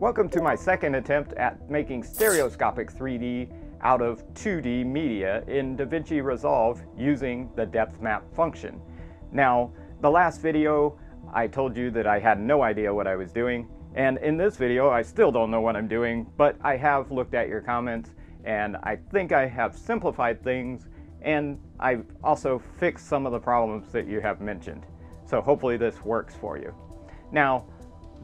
Welcome to my second attempt at making stereoscopic 3D out of 2D media in DaVinci Resolve using the depth map function. Now, the last video I told you that I had no idea what I was doing, and in this video I still don't know what I'm doing, but I have looked at your comments and I think I have simplified things, and I've also fixed some of the problems that you have mentioned. So hopefully this works for you. Now,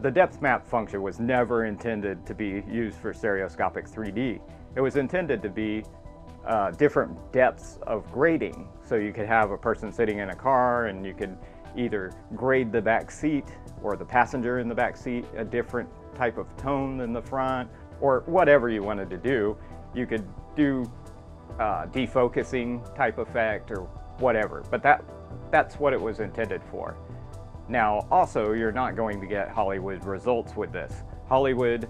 the depth map function was never intended to be used for stereoscopic 3D. It was intended to be different depths of grading. So you could have a person sitting in a car and you could either grade the back seat or the passenger in the back seat a different type of tone than the front, or whatever you wanted to do. You could do defocusing type effect or whatever, but that's what it was intended for. Now, also, you're not going to get Hollywood results with this. Hollywood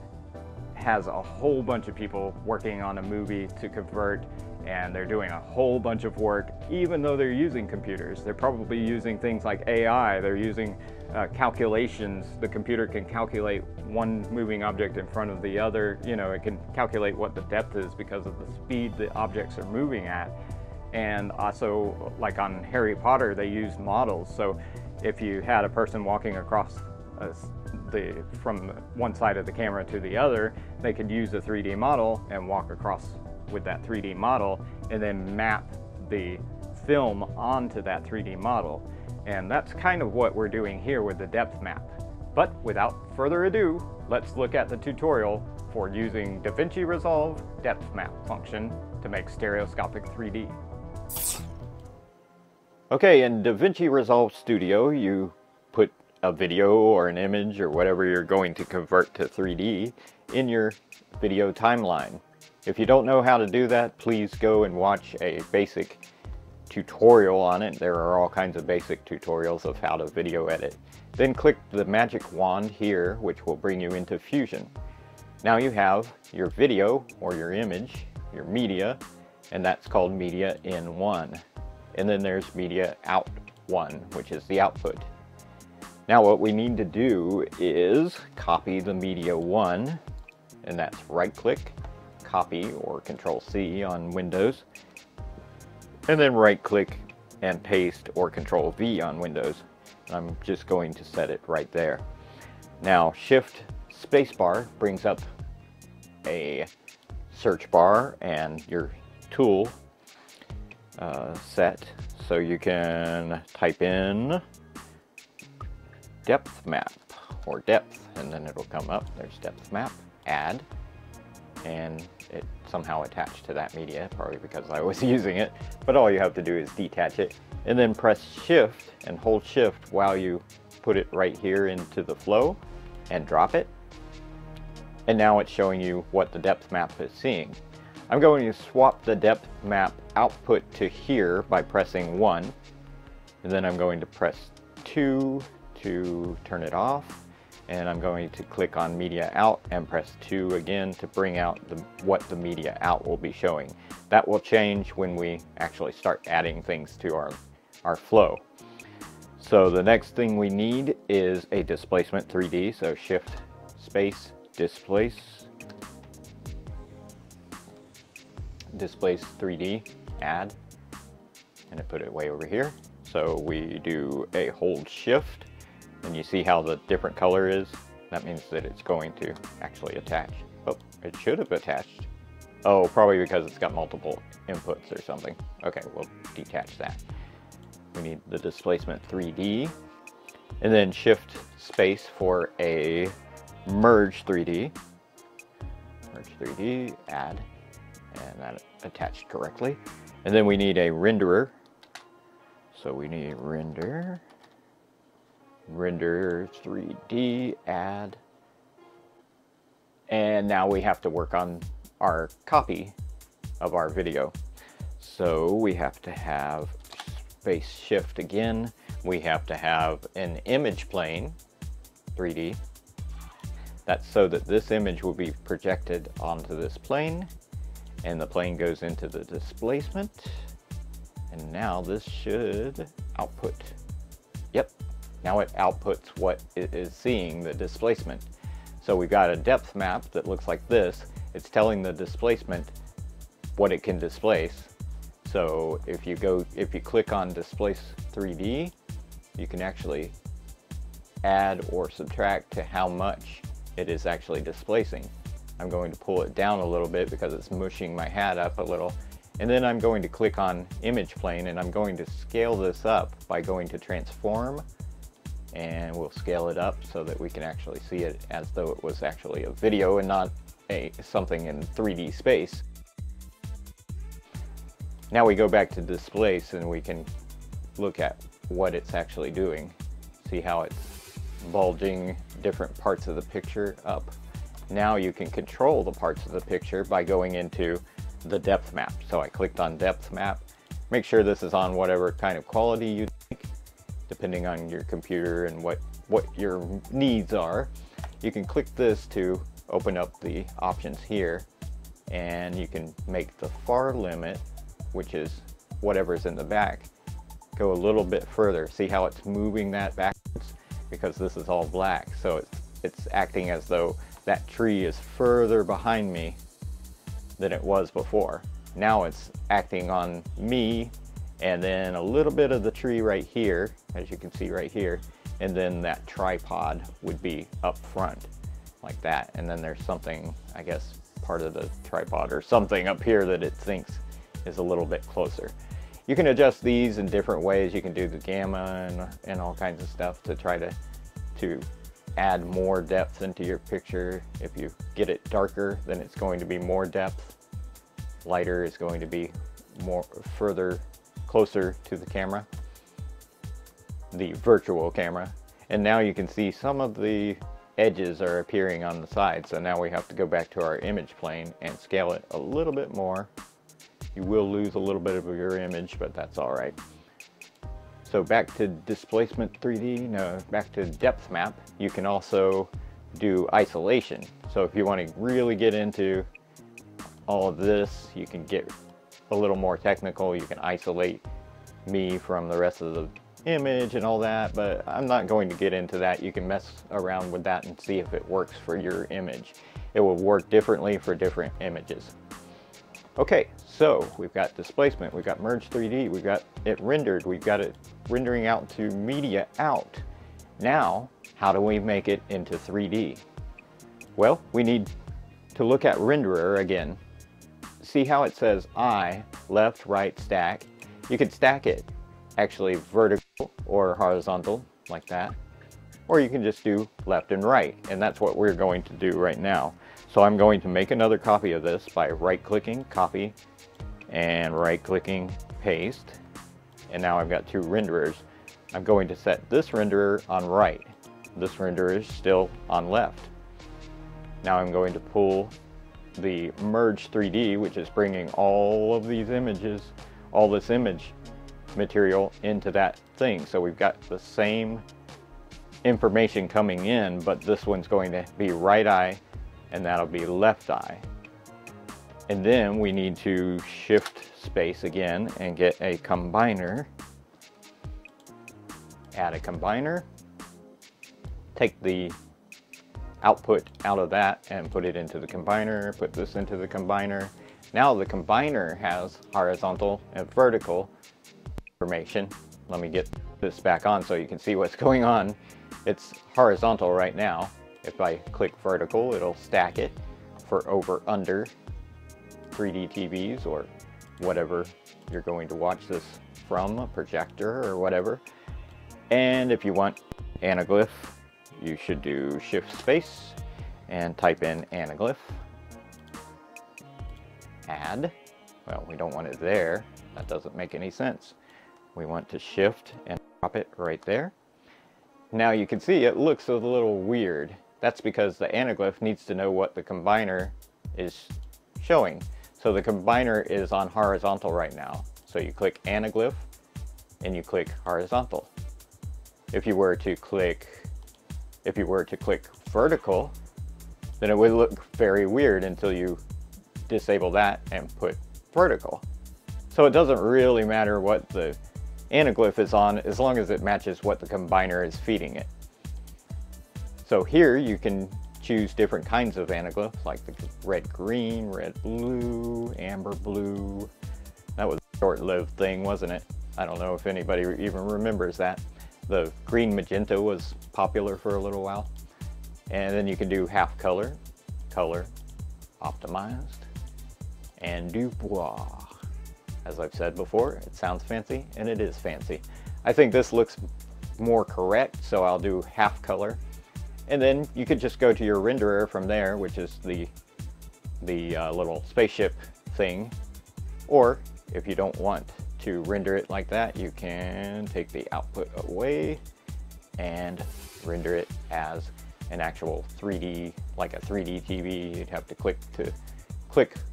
has a whole bunch of people working on a movie to convert, and they're doing a whole bunch of work, even though they're using computers. They're probably using things like AI. They're using calculations. The computer can calculate one moving object in front of the other. You know, it can calculate what the depth is because of the speed the objects are moving at. And also, like on Harry Potter, they use models. So if you had a person walking across from one side of the camera to the other, they could use a 3D model and walk across with that 3D model and then map the film onto that 3D model. And that's kind of what we're doing here with the depth map. But without further ado, let's look at the tutorial for using DaVinci Resolve depth map function to make stereoscopic 3D. Okay, in DaVinci Resolve Studio, you put a video or an image or whatever you're going to convert to 3D in your video timeline. If you don't know how to do that, please go and watch a basic tutorial on it. There are all kinds of basic tutorials of how to video edit. Then click the magic wand here, which will bring you into Fusion. Now you have your video or your image, your media, and that's called Media in 1. And then there's Media Out 1, which is the output. Now what we need to do is copy the Media 1, and that's right-click, copy, or Control-C on Windows, and then right-click and paste, or Control-V on Windows. I'm just going to set it right there. Now Shift-Spacebar brings up a search bar and your tool set, so you can type in depth map or depth, and then it'll come up. There's depth map, add, and it somehow attached to that media, probably because I was using it, but all you have to do is detach it and then press shift and hold shift while you put it right here into the flow and drop it, and now it's showing you what the depth map is seeing. I'm going to swap the depth map output to here by pressing 1, and then I'm going to press 2 to turn it off, and I'm going to click on Media Out and press 2 again to bring out what the Media Out will be showing. That will change when we actually start adding things to our flow. So the next thing we need is a displacement 3D, so Shift Space Displace. Displace 3D, add, and I put it way over here. So we do a hold shift, and you see how the different color is. That means that it's going to actually attach. Oh, it should have attached. Oh, probably because it's got multiple inputs or something. Okay, we'll detach that. We need the displacement 3D, and then shift space for a merge 3D. Merge 3D, add. And that attached correctly. And then we need a renderer. So we need render. Render 3D, add. And now we have to work on our copy of our video. So we have to have space shift again. We have to have an image plane, 3D. That's so that this image will be projected onto this plane. And the plane goes into the displacement, and now this should output. Yep, now it outputs what it is seeing, the displacement. So we've got a depth map that looks like this. It's telling the displacement what it can displace. So if you click on Displace 3D, you can actually add or subtract to how much it is actually displacing. I'm going to pull it down a little bit because it's mushing my hat up a little. And then I'm going to click on Image Plane, and I'm going to scale this up by going to Transform, and we'll scale it up so that we can actually see it as though it was actually a video and not something in 3D space. Now we go back to Displace and we can look at what it's actually doing. See how it's bulging different parts of the picture up. Now you can control the parts of the picture by going into the depth map. So I clicked on depth map. Make sure this is on whatever kind of quality you like, depending on your computer and what your needs are. You can click this to open up the options here, and you can make the far limit, which is whatever's in the back, go a little bit further. See how it's moving that backwards? Because this is all black, so it's acting as though that tree is further behind me than it was before. Now it's acting on me, and then a little bit of the tree right here, as you can see right here, and then that tripod would be up front like that. And then there's something, I guess, part of the tripod or something up here that it thinks is a little bit closer. You can adjust these in different ways. You can do the gamma and all kinds of stuff to try to add more depth into your picture. If you get it darker, then it's going to be more depth. Lighter is going to be more further closer to the camera, the virtual camera. And now you can see some of the edges are appearing on the side. So now we have to go back to our image plane and scale it a little bit more. You will lose a little bit of your image, but that's all right. So back to Displacement 3D, no, back to Depth Map. You can also do isolation. So if you want to really get into all of this, you can get a little more technical. You can isolate me from the rest of the image and all that, but I'm not going to get into that. You can mess around with that and see if it works for your image. It will work differently for different images. Okay, so we've got displacement, we've got merge 3D, we've got it rendered, we've got it rendering out to media out. Now, how do we make it into 3D? Well, we need to look at renderer again. See how it says I, left, right, stack. You can stack it actually vertical or horizontal like that, or you can just do left and right, and that's what we're going to do right now. So I'm going to make another copy of this by right-clicking copy and right-clicking paste. And now I've got two renderers. I'm going to set this renderer on right. This renderer is still on left. Now I'm going to pull the merge 3D, which is bringing all of these images, all this image material into that thing. So we've got the same information coming in, but this one's going to be right eye, and that'll be left eye. And then we need to shift space again and get a combiner. Add a combiner. Take the output out of that and put it into the combiner, put this into the combiner. Now the combiner has horizontal and vertical information. Let me get this back on so you can see what's going on. It's horizontal right now. If I click vertical, it'll stack it for over, under 3D TVs or whatever you're going to watch this from, a projector or whatever. And if you want anaglyph, you should do shift space and type in anaglyph. Add. Well, we don't want it there. That doesn't make any sense. We want to shift and drop it right there. Now you can see it looks a little weird. That's because the anaglyph needs to know what the combiner is showing. So the combiner is on horizontal right now. So you click anaglyph and you click horizontal. If you were to click vertical, then it would look very weird until you disable that and put vertical. So it doesn't really matter what the anaglyph is on as long as it matches what the combiner is feeding it. So here you can choose different kinds of anaglyphs, like the red-green, red-blue, amber-blue. That was a short-lived thing, wasn't it? I don't know if anybody even remembers that. The green magenta was popular for a little while. And then you can do half color, color optimized, and Dubois. As I've said before, it sounds fancy, and it is fancy. I think this looks more correct, so I'll do half color. And then you could just go to your renderer from there, which is the little spaceship thing. Or if you don't want to render it like that, you can take the output away and render it as an actual 3D, like a 3D TV. You'd have to click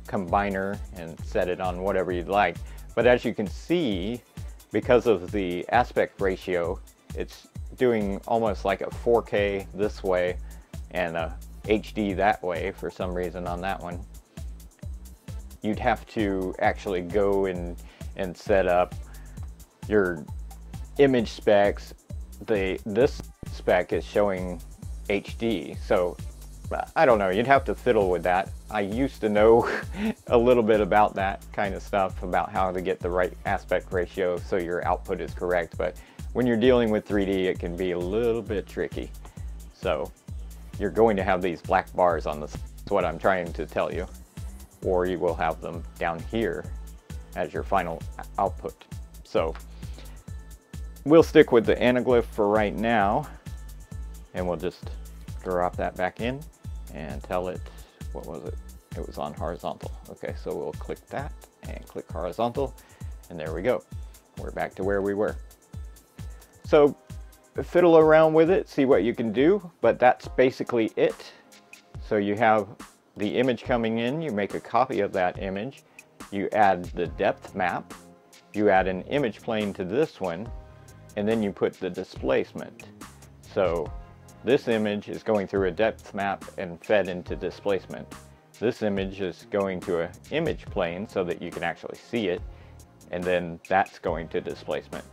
combiner and set it on whatever you'd like. But as you can see, because of the aspect ratio, it's doing almost like a 4K this way and a HD that way for some reason on that one. You'd have to actually go and set up your image specs. This spec is showing HD, so I don't know, you'd have to fiddle with that. I used to know a little bit about that kind of stuff, about how to get the right aspect ratio so your output is correct, but when you're dealing with 3D, it can be a little bit tricky. So you're going to have these black bars on this, is what I'm trying to tell you, or you will have them down here as your final output. So we'll stick with the anaglyph for right now, and we'll just drop that back in and tell it, what was it? It was on horizontal. Okay, so we'll click that and click horizontal, and there we go. We're back to where we were. So fiddle around with it, see what you can do, but that's basically it. So you have the image coming in, you make a copy of that image, you add the depth map, you add an image plane to this one, and then you put the displacement. So this image is going through a depth map and fed into displacement. This image is going to an image plane so that you can actually see it, and then that's going to displacement.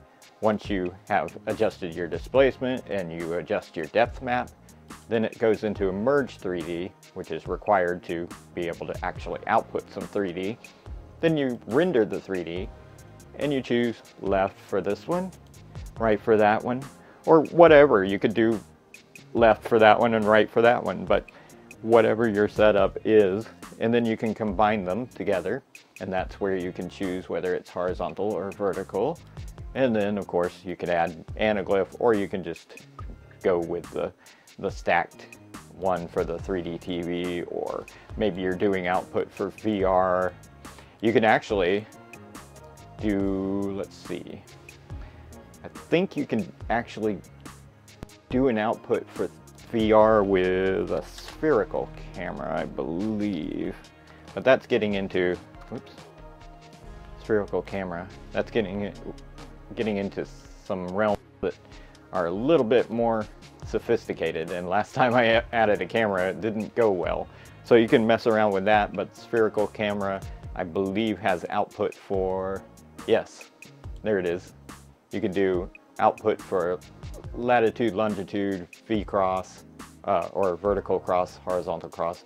Once you have adjusted your displacement and you adjust your depth map, then it goes into a merge 3D, which is required to be able to actually output some 3D. Then you render the 3D and you choose left for this one, right for that one, or whatever. You could do left for that one and right for that one, but whatever your setup is, and then you can combine them together, and that's where you can choose whether it's horizontal or vertical. And then, of course, you can add anaglyph, or you can just go with the stacked one for the 3D TV, or maybe you're doing output for VR. You can actually do, let's see, I think you can actually do an output for VR with a spherical camera, I believe. But that's getting into, oops, spherical camera. That's getting into some realms that are a little bit more sophisticated, and last time I added a camera it didn't go well, so you can mess around with that. But spherical camera, I believe, has output for, yes, there it is, you can do output for latitude, longitude, V cross, or vertical cross, horizontal cross,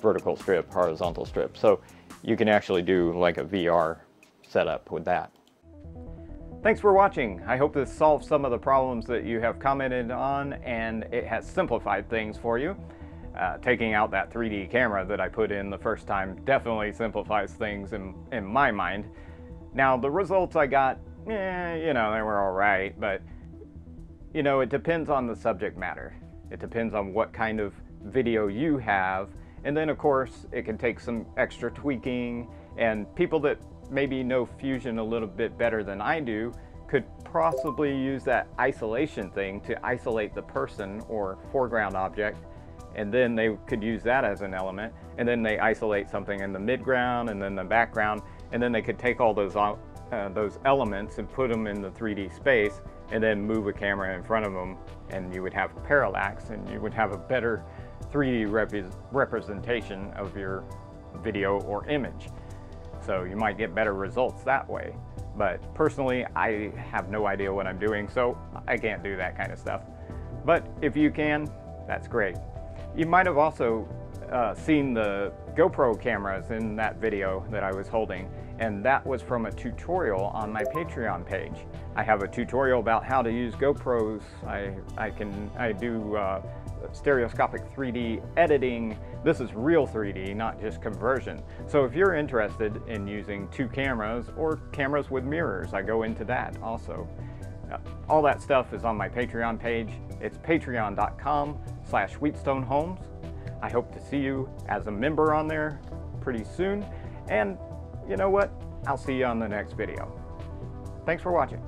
vertical strip, horizontal strip, so you can actually do like a VR setup with that. Thanks for watching. I hope this solves some of the problems that you have commented on, and it has simplified things for you. Taking out that 3D camera that I put in the first time definitely simplifies things in my mind. Now the results I got, you know, they were all right, but you know, it depends on the subject matter. It depends on what kind of video you have, and then of course it can take some extra tweaking, and people that maybe know Fusion a little bit better than I do could possibly use that isolation thing to isolate the person or foreground object, and then they could use that as an element, and then they isolate something in the midground and then the background, and then they could take all those elements and put them in the 3D space, and then move a camera in front of them, and you would have parallax, and you would have a better 3D representation of your video or image. So you might get better results that way. But personally, I have no idea what I'm doing, so I can't do that kind of stuff. But if you can, that's great. You might have also seen the GoPro cameras in that video that I was holding, and that was from a tutorial on my Patreon page. I have a tutorial about how to use GoPros. I do stereoscopic 3D editing. This is real 3D, not just conversion. So if you're interested in using two cameras or cameras with mirrors, I go into that also. All that stuff is on my Patreon page. It's patreon.com/wheatstonehomes. I hope to see you as a member on there pretty soon. And you know what? I'll see you on the next video. Thanks for watching.